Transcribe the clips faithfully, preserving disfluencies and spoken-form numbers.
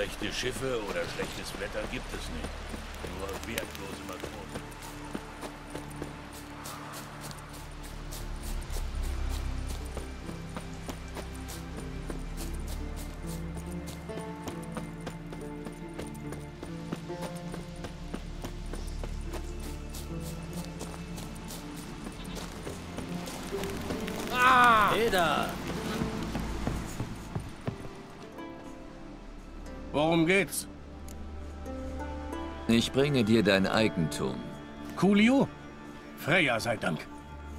Schlechte Schiffe oder schlechtes Wetter gibt es nicht. Nur wertlose Matrosen. Worum geht's? Ich bringe dir dein Eigentum. Coolio? Freya sei Dank.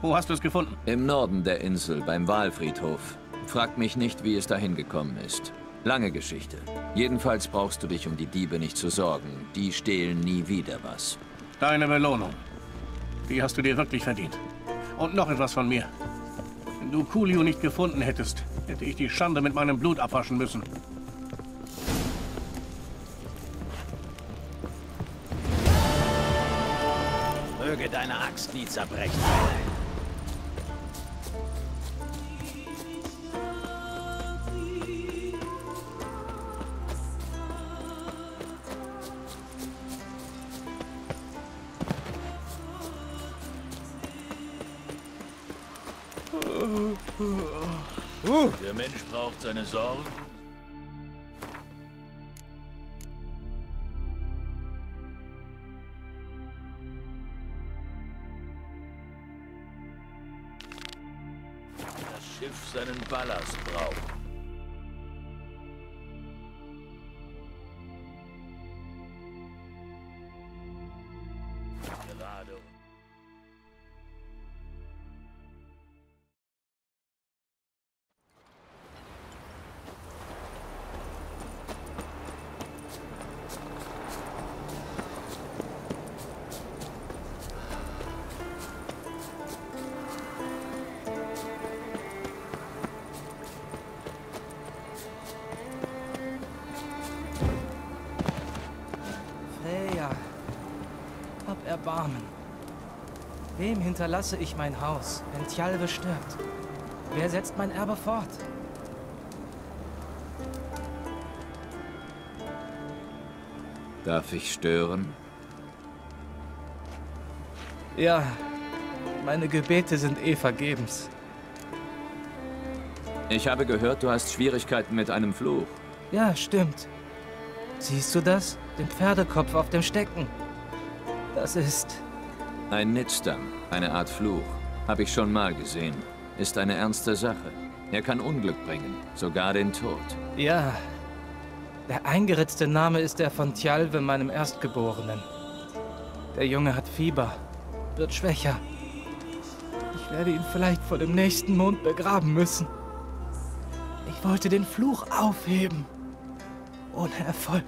Wo hast du es gefunden? Im Norden der Insel, beim Walfriedhof. Frag mich nicht, wie es dahin gekommen ist. Lange Geschichte. Jedenfalls brauchst du dich um die Diebe nicht zu sorgen. Die stehlen nie wieder was. Deine Belohnung. Die hast du dir wirklich verdient. Und noch etwas von mir. Wenn du Coolio nicht gefunden hättest, hätte ich die Schande mit meinem Blut abwaschen müssen. Möge deine Axt nie zerbrechen. Der Mensch braucht seine Sorgen. Seinen Ballast braucht. Gerade. Erbarmen. Wem hinterlasse ich mein Haus, wenn Tjalve stirbt? Wer setzt mein Erbe fort? Darf ich stören? Ja, meine Gebete sind eh vergebens. Ich habe gehört, du hast Schwierigkeiten mit einem Fluch. Ja, stimmt. Siehst du das? Den Pferdekopf auf dem Stecken. Das ist... ein Nitzdamm, eine Art Fluch. Habe ich schon mal gesehen. Ist eine ernste Sache. Er kann Unglück bringen, sogar den Tod. Ja. Der eingeritzte Name ist der von Tjalve, meinem Erstgeborenen. Der Junge hat Fieber, wird schwächer. Ich werde ihn vielleicht vor dem nächsten Mond begraben müssen. Ich wollte den Fluch aufheben. Ohne Erfolg.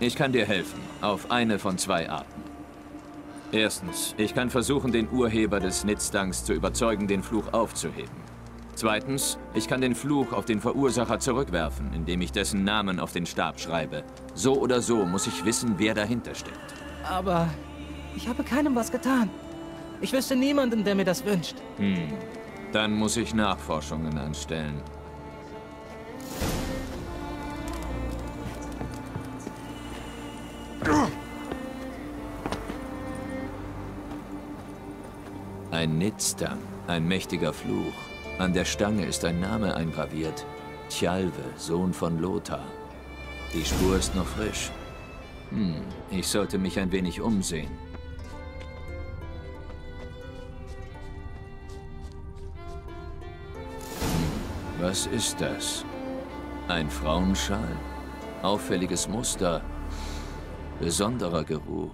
Ich kann dir helfen, auf eine von zwei Arten. Erstens, ich kann versuchen, den Urheber des Nitzdangs zu überzeugen, den Fluch aufzuheben. Zweitens, ich kann den Fluch auf den Verursacher zurückwerfen, indem ich dessen Namen auf den Stab schreibe. So oder so muss ich wissen, wer dahinter steckt. Aber ich habe keinem was getan. Ich wüsste niemanden, der mir das wünscht. Hm, dann muss ich Nachforschungen anstellen. Ein Nitzdamm, ein mächtiger Fluch. An der Stange ist ein Name eingraviert. Tjalve, Sohn von Lothar. Die Spur ist noch frisch. Hm, ich sollte mich ein wenig umsehen. Hm, was ist das? Ein Frauenschal? Auffälliges Muster. Besonderer Geruch.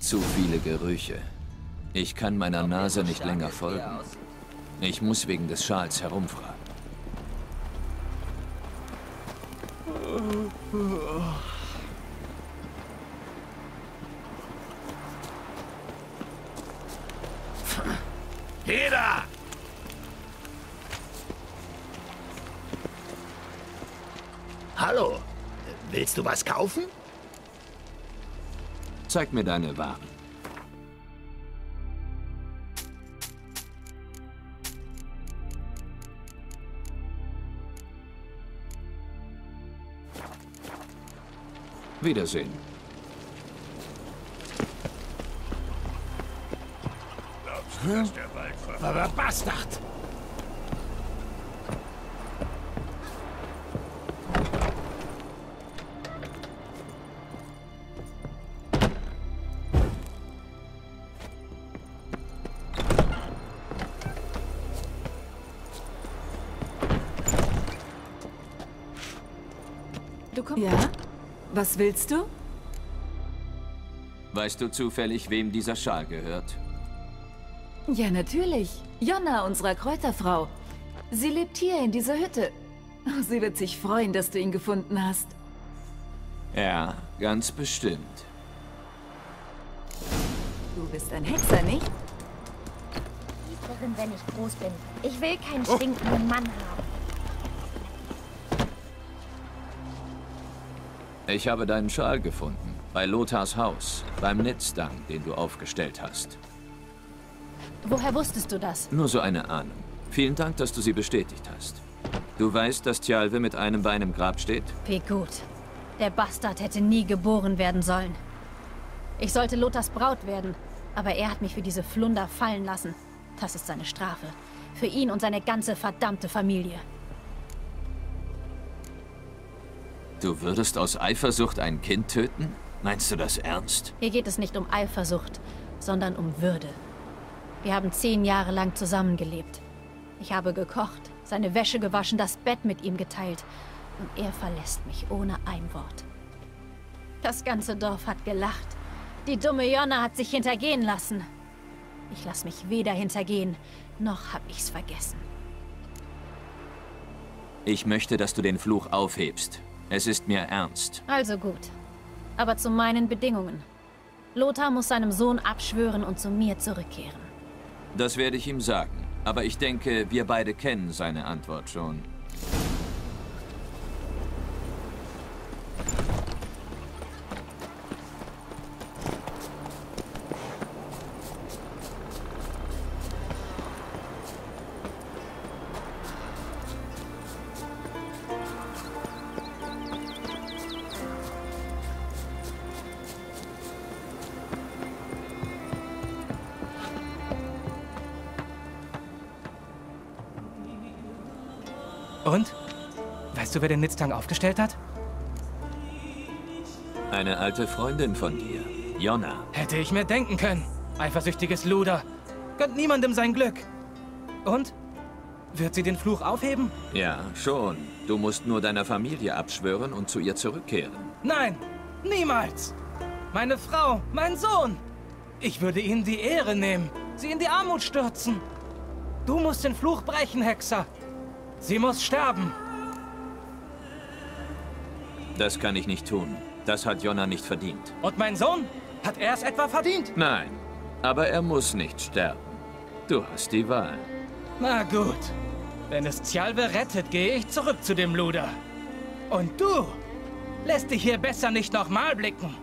Zu viele Gerüche. Ich kann meiner Nase nicht länger folgen. Ich muss wegen des Schals herumfragen. Jeder! Hallo, willst du was kaufen? Zeig mir deine Waren. Wiedersehen. Glaubst du, dass der Wald verflucht? Bastard! Ja? Was willst du? Weißt du zufällig, wem dieser Schal gehört? Ja, natürlich. Jonna, unserer Kräuterfrau. Sie lebt hier in dieser Hütte. Sie wird sich freuen, dass du ihn gefunden hast. Ja, ganz bestimmt. Du bist ein Hexer, nicht? Hexerin, wenn ich groß bin. Ich will keinen oh. stinkenden Mann haben. Ich habe deinen Schal gefunden, bei Lothars Haus, beim Nitzdang, den du aufgestellt hast. Woher wusstest du das? Nur so eine Ahnung. Vielen Dank, dass du sie bestätigt hast. Du weißt, dass Tjalve mit einem Bein im Grab steht? Wie gut. Der Bastard hätte nie geboren werden sollen. Ich sollte Lothars Braut werden, aber er hat mich für diese Flunder fallen lassen. Das ist seine Strafe. Für ihn und seine ganze verdammte Familie. Du würdest aus Eifersucht ein Kind töten? Meinst du das ernst? Hier geht es nicht um Eifersucht, sondern um Würde. Wir haben zehn Jahre lang zusammengelebt. Ich habe gekocht, seine Wäsche gewaschen, das Bett mit ihm geteilt. Und er verlässt mich ohne ein Wort. Das ganze Dorf hat gelacht. Die dumme Jonna hat sich hintergehen lassen. Ich lasse mich weder hintergehen, noch habe ich's vergessen. Ich möchte, dass du den Fluch aufhebst. Es ist mir ernst. Also gut. Aber zu meinen Bedingungen. Lothar muss seinem Sohn abschwören und zu mir zurückkehren. Das werde ich ihm sagen. Aber ich denke, wir beide kennen seine Antwort schon. Und? Weißt du, wer den Nitzdang aufgestellt hat? Eine alte Freundin von dir, Jonna. Hätte ich mir denken können. Eifersüchtiges Luder. Gönnt niemandem sein Glück. Und? Wird sie den Fluch aufheben? Ja, schon. Du musst nur deiner Familie abschwören und zu ihr zurückkehren. Nein, niemals. Meine Frau, mein Sohn. Ich würde ihnen die Ehre nehmen, sie in die Armut stürzen. Du musst den Fluch brechen, Hexer. Sie muss sterben. Das kann ich nicht tun. Das hat Jonna nicht verdient. Und mein Sohn? Hat er es etwa verdient? Nein, aber er muss nicht sterben. Du hast die Wahl. Na gut. Wenn es Tjalve rettet, gehe ich zurück zu dem Luder. Und du lässt dich hier besser nicht nochmal blicken.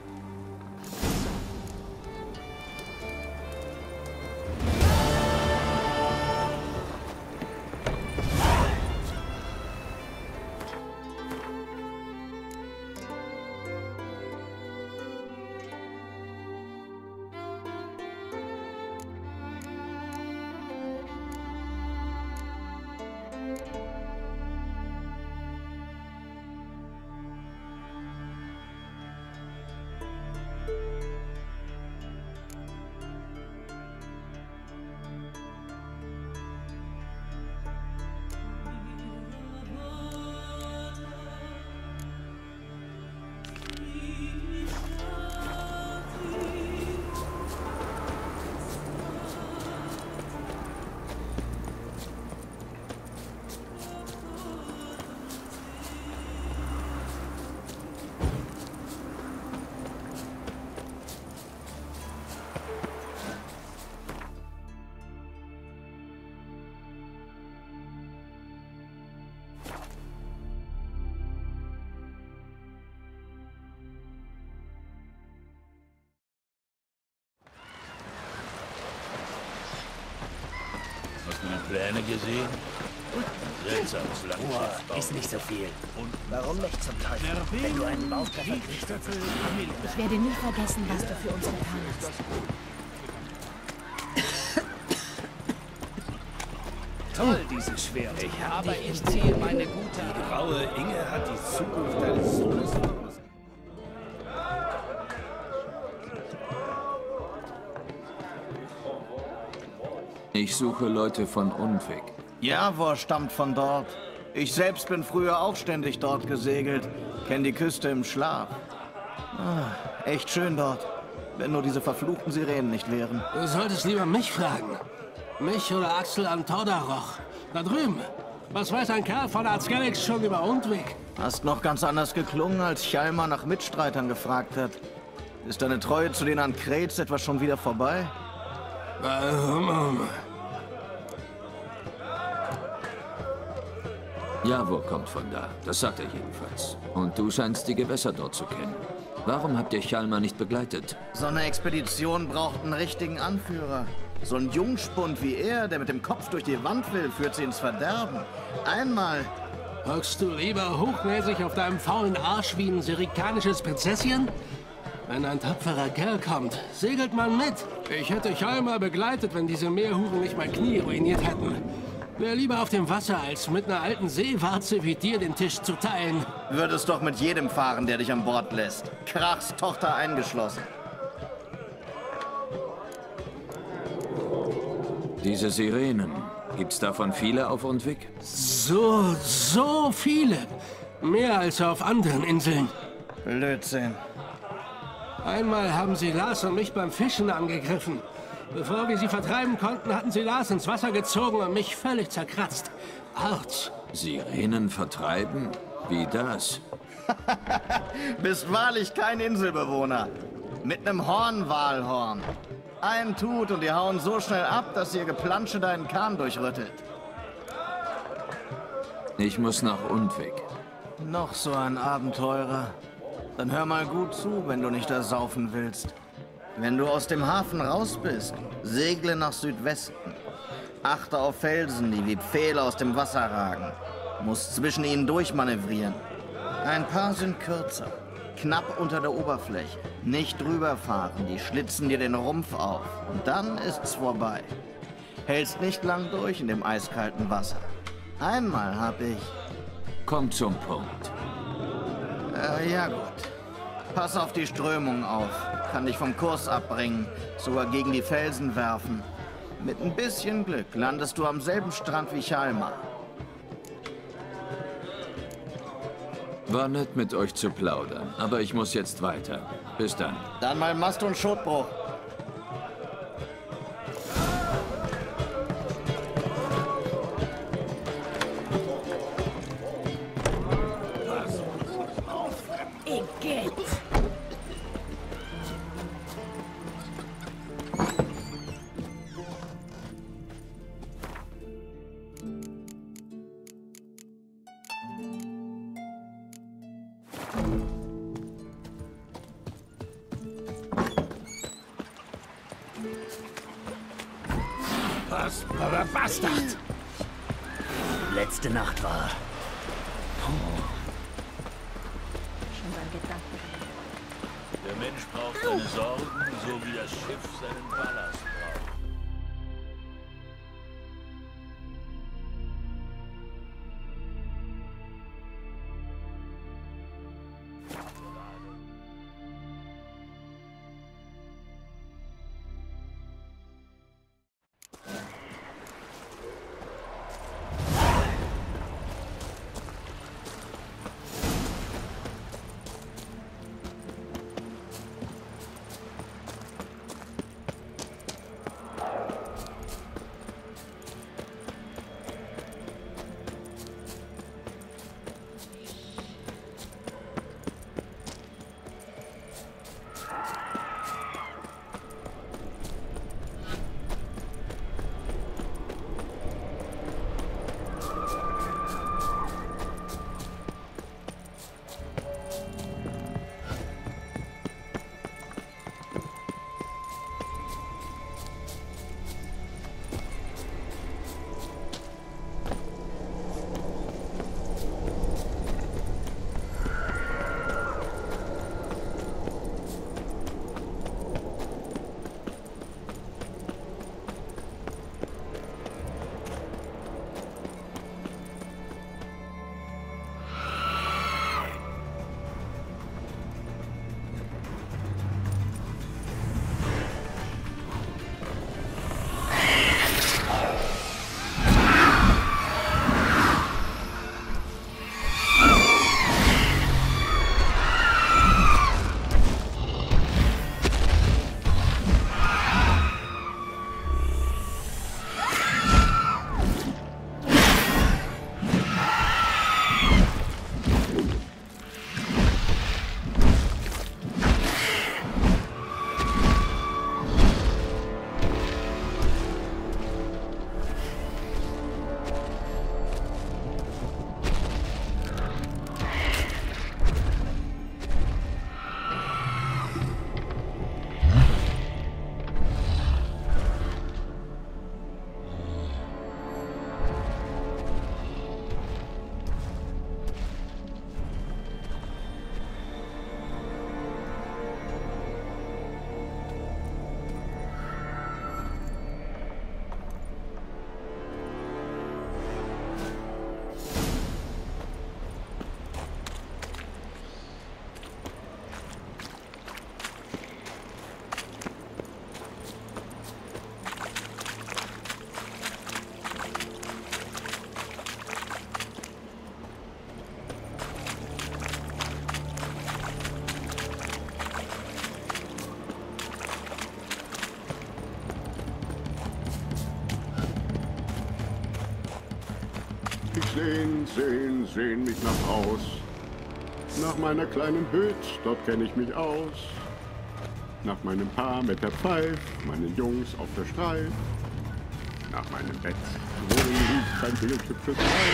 eine gesehen? Seltsames Landschaft. Oh, ist nicht so viel. Und warum nicht zum Teufel? Wenn du einen Bauchtreffer kriegst, dann ist es. Ich werde nie vergessen, was du für uns getan hast. Toll, dieses Schwert. Ich habe dich im Ziel, meine gute. Die graue Inge hat die Zukunft deines Sohnes. Ich suche Leute von Undvik. Javor stammt von dort. Ich selbst bin früher auch ständig dort gesegelt. Kenn die Küste im Schlaf. Ah, echt schön dort. Wenn nur diese verfluchten Sirenen nicht wären. Du solltest lieber mich fragen. Mich oder Axel Antordaroch. Da drüben. Was weiß ein Kerl von Arzgellix schon über Undvik? Hast noch ganz anders geklungen, als Hjalmar nach Mitstreitern gefragt hat. Ist deine Treue zu den Ankrets etwa schon wieder vorbei? Warum? Javor kommt von da, das sagt er jedenfalls. Und du scheinst die Gewässer dort zu kennen. Warum habt ihr Chalma nicht begleitet? So eine Expedition braucht einen richtigen Anführer. So ein Jungspund wie er, der mit dem Kopf durch die Wand will, führt sie ins Verderben. Einmal... Hockst du lieber hochnäsig auf deinem faulen Arsch wie ein sirikanisches Prinzesschen? Wenn ein tapferer Kerl kommt, segelt man mit. Ich hätte Chalma begleitet, wenn diese Meerhuren nicht mein Knie ruiniert hätten. Wär lieber auf dem Wasser, als mit einer alten Seewarze wie dir den Tisch zu teilen. Würdest doch mit jedem fahren, der dich an Bord lässt. Krachs Tochter eingeschlossen. Diese Sirenen, gibt's davon viele auf Undvik? So, so viele. Mehr als auf anderen Inseln. Blödsinn. Einmal haben sie Lars und mich beim Fischen angegriffen. Bevor wir sie vertreiben konnten, hatten sie Lars ins Wasser gezogen und mich völlig zerkratzt. Autsch. Sirenen vertreiben? Wie das? Bist wahrlich kein Inselbewohner. Mit einem Hornwalhorn. Ein Tut und die hauen so schnell ab, dass ihr Geplansche deinen Kahn durchrüttelt. Ich muss nach Undvik. Noch so ein Abenteurer. Dann hör mal gut zu, wenn du nicht da saufen willst. Wenn du aus dem Hafen raus bist, segle nach Südwesten. Achte auf Felsen, die wie Pfähle aus dem Wasser ragen. Musst zwischen ihnen durchmanövrieren. Ein paar sind kürzer, knapp unter der Oberfläche. Nicht drüberfahren, die schlitzen dir den Rumpf auf. Und dann ist's vorbei. Hältst nicht lang durch in dem eiskalten Wasser. Einmal hab ich... Komm zum Punkt. Äh, ja gut. Pass auf die Strömung auf. Kann dich vom Kurs abbringen, sogar gegen die Felsen werfen. Mit ein bisschen Glück landest du am selben Strand wie Chalma. War nett, mit euch zu plaudern, aber ich muss jetzt weiter. Bis dann. Dann mal Mast und Schuttbruch. Aber Bastard! Letzte Nacht war... Oh. Schon beim Gedanken. Der Mensch braucht seine Sorgen, so wie das Schiff seinen Ballast braucht. Sehen, sehen, sehen mich nach aus. Nach meiner kleinen Hüt, dort kenne ich mich aus. Nach meinem Paar mit der Pfeif, meinen Jungs auf der Streif. Nach meinem Bett, wo liegt kein Bildschirm fürs Ei.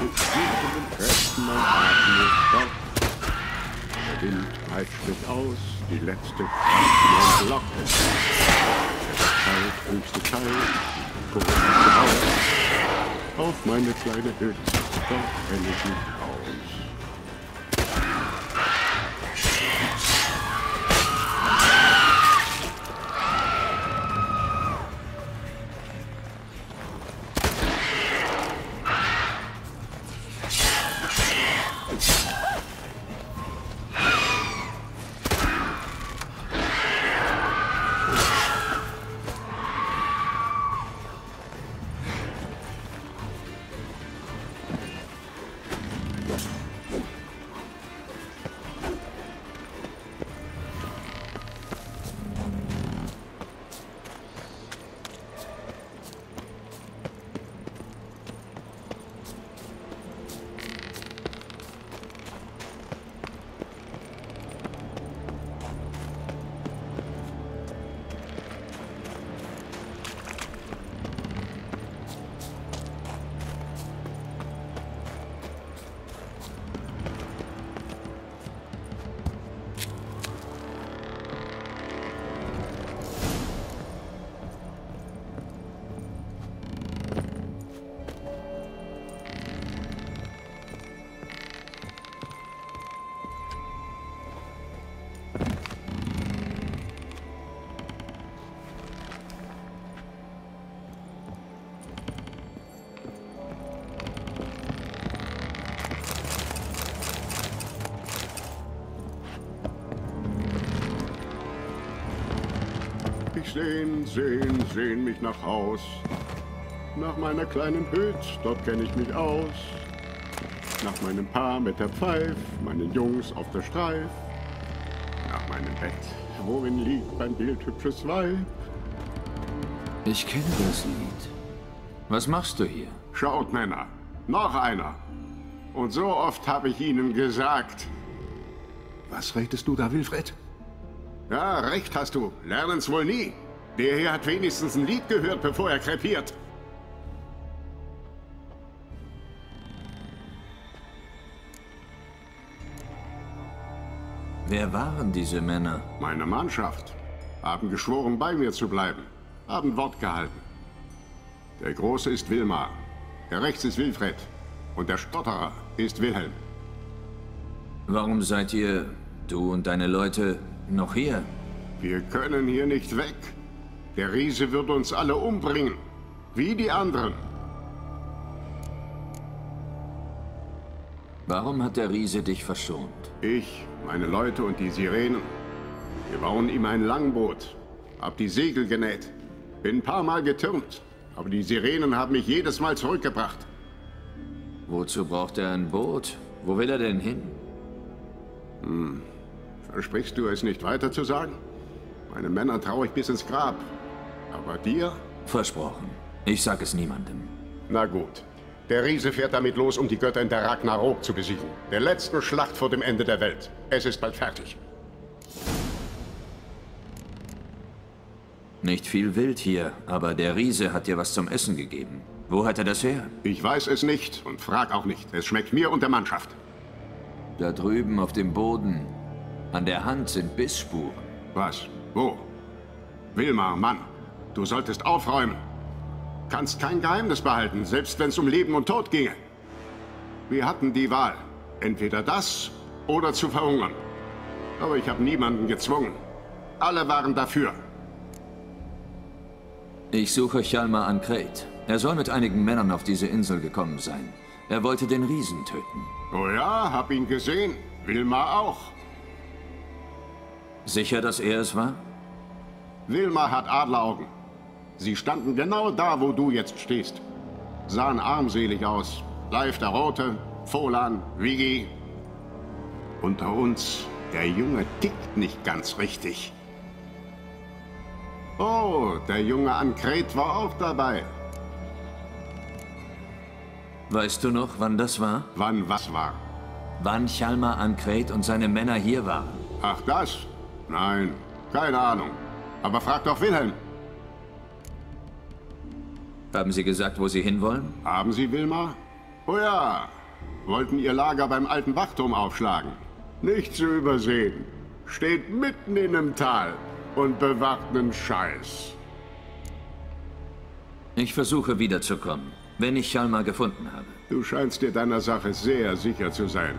Und mit den Kräften mein Atem ist stopp. Der Wind peitscht mich aus, die letzte Kraft lockt. Der höchste Teil, guckt mich aus. Auf meine kleine Hütte, da kenne ich mich aus. Sehen, sehen, sehen mich nach Haus. Nach meiner kleinen Hüt, dort kenne ich mich aus. Nach meinem Paar mit der Pfeif, meinen Jungs auf der Streif. Nach meinem Bett, worin liegt mein bildhübsches Weib. Ich kenne das Lied. Was machst du hier? Schaut, Männer, noch einer. Und so oft habe ich ihnen gesagt. Was redest du da, Wilfred? Ja, recht hast du. Lernen's wohl nie. Der hier hat wenigstens ein Lied gehört, bevor er krepiert. Wer waren diese Männer? Meine Mannschaft. Haben geschworen, bei mir zu bleiben. Haben Wort gehalten. Der Große ist Wilmar. Der Rechts ist Wilfred. Und der Stotterer ist Wilhelm. Warum seid ihr, du und deine Leute, noch hier? Wir können hier nicht weg. Der Riese wird uns alle umbringen. Wie die anderen. Warum hat der Riese dich verschont? Ich, meine Leute und die Sirenen. Wir bauen ihm ein Langboot. Hab die Segel genäht. Bin ein paar Mal getürmt. Aber die Sirenen haben mich jedes Mal zurückgebracht. Wozu braucht er ein Boot? Wo will er denn hin? Hm. Versprichst du es nicht weiter zu sagen? Meine Männer traue ich bis ins Grab. Aber dir? Versprochen. Ich sag es niemandem. Na gut. Der Riese fährt damit los, um die Götter in der Ragnarok zu besiegen. Der letzten Schlacht vor dem Ende der Welt. Es ist bald fertig. Nicht viel Wild hier, aber der Riese hat dir was zum Essen gegeben. Wo hat er das her? Ich weiß es nicht und frag auch nicht. Es schmeckt mir und der Mannschaft. Da drüben auf dem Boden. An der Hand sind Bissspuren. Was? Wo? Wilmar, Mann, du solltest aufräumen. Kannst kein Geheimnis behalten, selbst wenn es um Leben und Tod ginge. Wir hatten die Wahl. Entweder das oder zu verhungern. Aber ich habe niemanden gezwungen. Alle waren dafür. Ich suche Hjalmar an Craite. Er soll mit einigen Männern auf diese Insel gekommen sein. Er wollte den Riesen töten. Oh ja, hab ihn gesehen. Wilmar auch. Sicher, dass er es war? Wilmar hat Adleraugen. Sie standen genau da, wo du jetzt stehst. Sahen armselig aus. Leif der Rote, Folan, Vigi. Unter uns, der Junge tickt nicht ganz richtig. Oh, der Junge an Craite war auch dabei. Weißt du noch, wann das war? Wann was war? Wann Hjalmar an Craite und seine Männer hier waren. Ach das? Nein, keine Ahnung. Aber frag doch Wilhelm. Haben Sie gesagt, wo Sie hinwollen? Haben Sie, Wilmar? Oh ja, wollten Ihr Lager beim alten Wachturm aufschlagen. Nicht zu übersehen. Steht mitten in einem Tal und bewacht einen Scheiß. Ich versuche wiederzukommen, wenn ich Hjalmar gefunden habe. Du scheinst dir deiner Sache sehr sicher zu sein.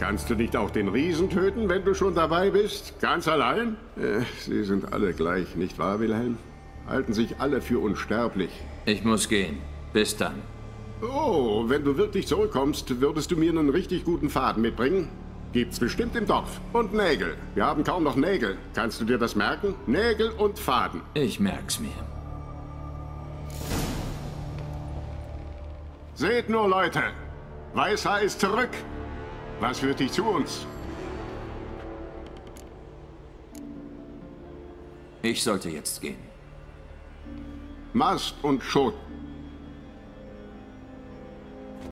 Kannst du nicht auch den Riesen töten, wenn du schon dabei bist? Ganz allein? Äh, sie sind alle gleich, nicht wahr, Wilhelm? Halten sich alle für unsterblich. Ich muss gehen. Bis dann. Oh, wenn du wirklich zurückkommst, würdest du mir einen richtig guten Faden mitbringen? Gibt's bestimmt im Dorf. Und Nägel. Wir haben kaum noch Nägel. Kannst du dir das merken? Nägel und Faden. Ich merk's mir. Seht nur, Leute! Weißer ist zurück! Was führt dich zu uns? Ich sollte jetzt gehen. Mast und Schoten.